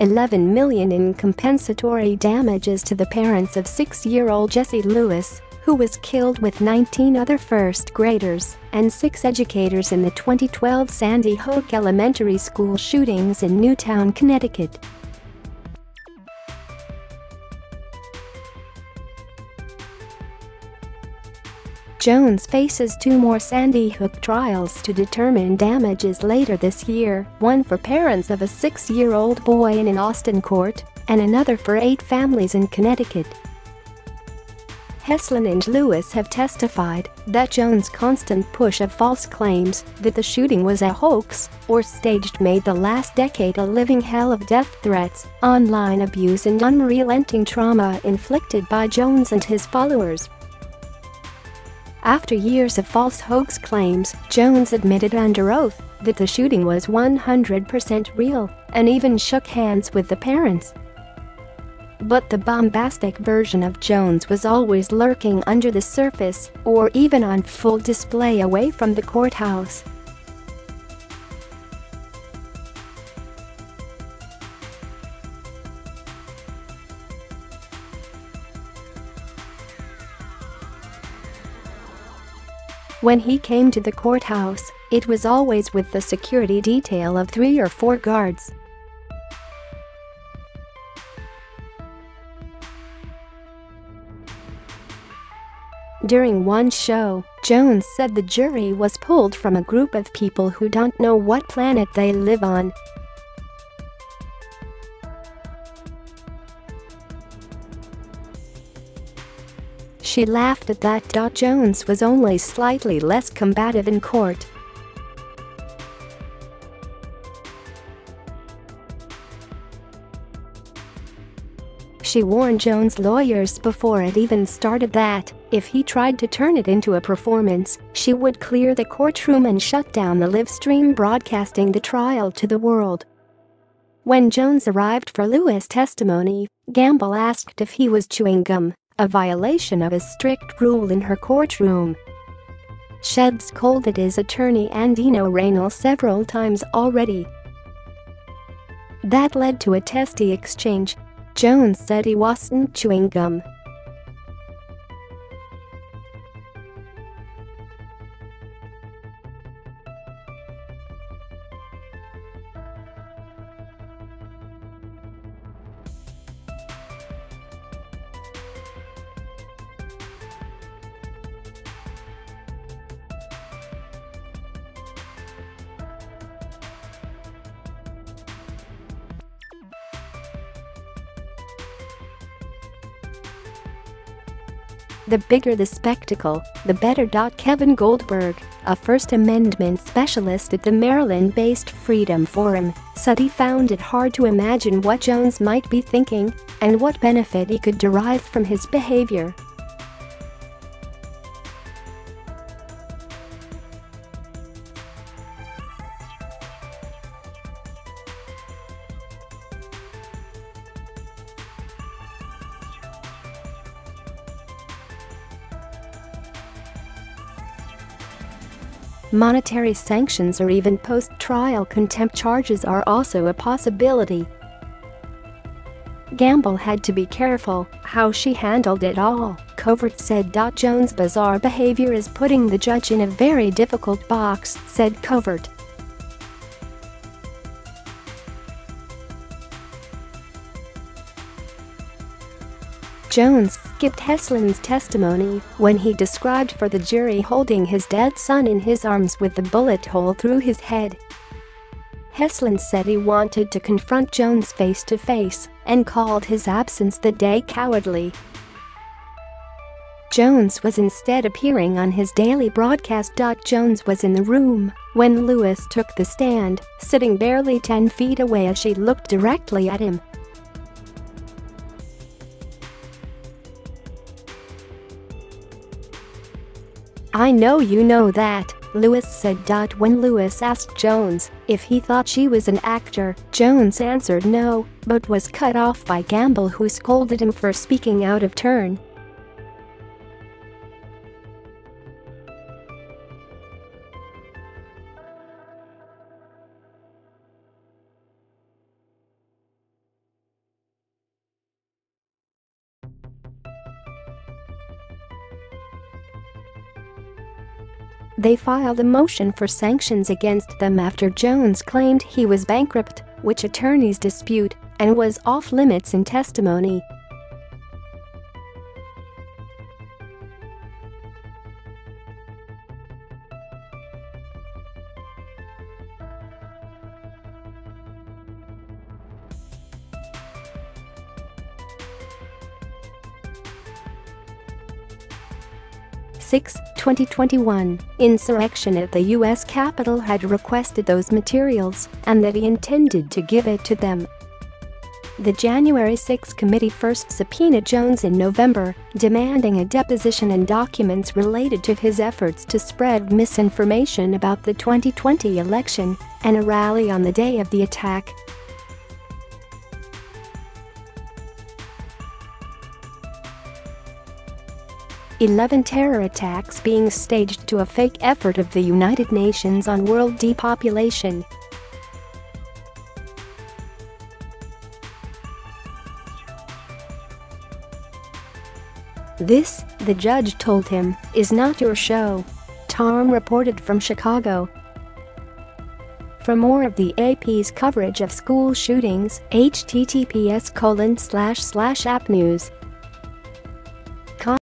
$11 million in compensatory damages to the parents of 6-year-old Jesse Lewis, who was killed with 19 other first graders and 6 educators in the 2012 Sandy Hook Elementary School shootings in Newtown, Connecticut. Jones faces 2 more Sandy Hook trials to determine damages later this year, one for parents of a 6-year-old boy in an Austin court and another for 8 families in Connecticut. Heslin and Lewis have testified that Jones' constant push of false claims that the shooting was a hoax or staged made the last decade a living hell of death threats, online abuse and unrelenting trauma inflicted by Jones and his followers. After years of false hoax claims, Jones admitted under oath that the shooting was 100% real and even shook hands with the parents. But the bombastic version of Jones was always lurking under the surface or even on full display away from the courthouse. When he came to the courthouse, it was always with the security detail of 3 or 4 guards. During one show, Jones said the jury was pulled from a group of people who don't know what planet they live on. She laughed at that. Jones was only slightly less combative in court. She warned Jones' lawyers before it even started that if he tried to turn it into a performance, she would clear the courtroom and shut down the live stream broadcasting the trial to the world. When Jones arrived for Lewis' testimony, Gamble asked if he was chewing gum, a violation of a strict rule in her courtroom. She'd scolded his attorney Andino Reynal several times already. That led to a testy exchange. Jones said he wasn't chewing gum. The bigger the spectacle, the better. Kevin Goldberg, a First Amendment specialist at the Maryland-based Freedom Forum, said he found it hard to imagine what Jones might be thinking and what benefit he could derive from his behavior. Monetary sanctions or even post-trial contempt charges are also a possibility. Gamble had to be careful how she handled it all, Covert said. Jones' bizarre behavior is putting the judge in a very difficult box, said Covert. Jones skipped Heslin's testimony when he described for the jury holding his dead son in his arms with the bullet hole through his head. Heslin said he wanted to confront Jones face to face and called his absence that day cowardly. Jones was instead appearing on his daily broadcast. Jones was in the room when Lewis took the stand, sitting barely 10 feet away as she looked directly at him. "I know you know that," Lewis said. When Lewis asked Jones if he thought she was an actor, Jones answered no, but was cut off by Gamble, who scolded him for speaking out of turn. they filed a motion for sanctions against them after Jones claimed he was bankrupt, which attorneys dispute, and was off-limits in testimony. June 6, 2021, insurrection at the U.S. Capitol had requested those materials and that he intended to give it to them. The January 6 committee first subpoenaed Jones in November, demanding a deposition and documents related to his efforts to spread misinformation about the 2020 election and a rally on the day of the attack. Eleven terror attacks being staged to a fake effort of the United Nations on world depopulation. "This," the judge told him, "is not your show," Tom reported from Chicago. For more of the AP's coverage of school shootings, https://appnews.com.